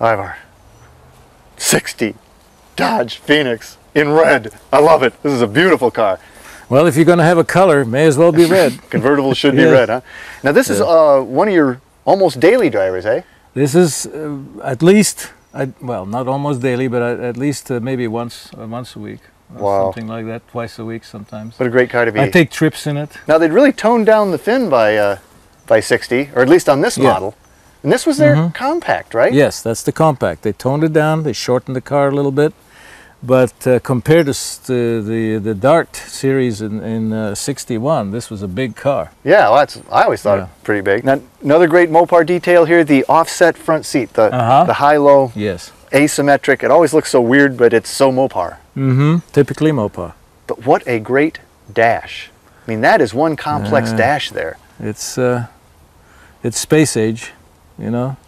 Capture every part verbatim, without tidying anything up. Ivar, sixty Dodge Phoenix in red. I love it. This is a beautiful car. Well, if you're going to have a color, may as well be red. Convertible should yeah. be red, huh? Now, this yeah. is uh, one of your almost daily drivers, eh? This is uh, at least, I, well, not almost daily, but I, at least uh, maybe once uh, once a week. Or wow. Something like that, twice a week sometimes. What a great car to be. I take trips in it. Now, they'd really toned down the fin by, uh, by sixty, or at least on this yeah. model. And this was their mm-hmm. compact, right? Yes, that's the compact. They toned it down, they shortened the car a little bit. But uh, compared to the, the the Dart series in, in uh, sixty-one, this was a big car. Yeah, well, that's, I always thought yeah. it pretty big. Now, another great Mopar detail here, the offset front seat, the, uh-huh. the high-low, yes. asymmetric. It always looks so weird, but it's so Mopar. Mm-hmm, typically Mopar. But what a great dash. I mean, that is one complex uh, dash there. It's, uh, it's space age, you know.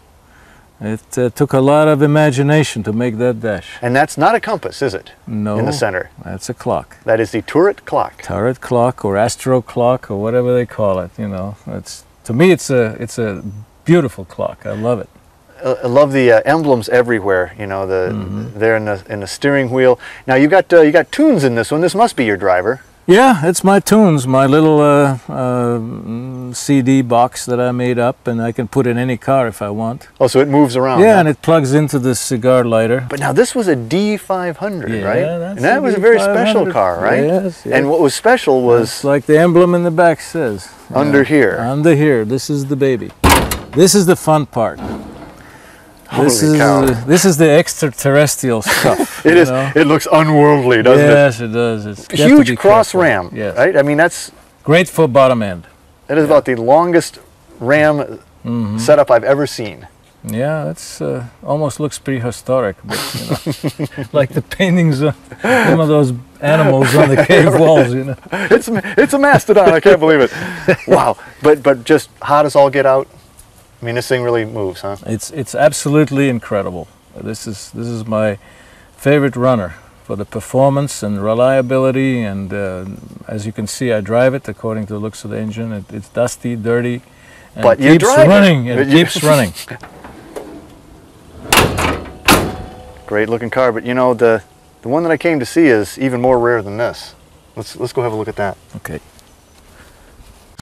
It uh, took a lot of imagination to make that dash. And that's not a compass, is it? No. In the center. That's a clock. That is the turret clock. Turret clock or astro clock or whatever they call it, you know. It's, to me, it's a, it's a beautiful clock. I love it. Uh, I love the uh, emblems everywhere, you know, the, mm-hmm. they're in the, in the steering wheel. Now, you got, uh, you got tunes in this one. This must be your driver. Yeah, it's my tunes, my little uh, uh, C D box that I made up, and I can put in any car if I want. Oh, so it moves around. Yeah, huh? And it plugs into the cigar lighter. But now this was a D five hundred, yeah, right? Yeah, that's and that a was D five hundred. A very special car, right? Yes, yes. And what was special was... It's like the emblem in the back says. Under yeah, here. Under here. This is the baby. This is the fun part. Holy this is cow. The, this is the extraterrestrial stuff. It is. Know? It looks unworldly, doesn't yes, it? Yes, it does. It's huge cross careful. Ram. Yes. Right. I mean, that's great for bottom end. That is yeah. about the longest ram mm-hmm. setup I've ever seen. Yeah, that's uh, almost looks prehistoric, but you know, like the paintings of some of those animals on the cave walls. You know, it's it's a mastodon. I can't believe it. Wow. But but just hot as all get out. I mean, this thing really moves, huh? It's it's absolutely incredible. This is this is my favorite runner for the performance and reliability. And uh, as you can see, I drive it according to the looks of the engine. It, it's dusty, dirty, and but it keeps running. It, it keeps running. Great looking car, but you know the the one that I came to see is even more rare than this. Let's let's go have a look at that. Okay.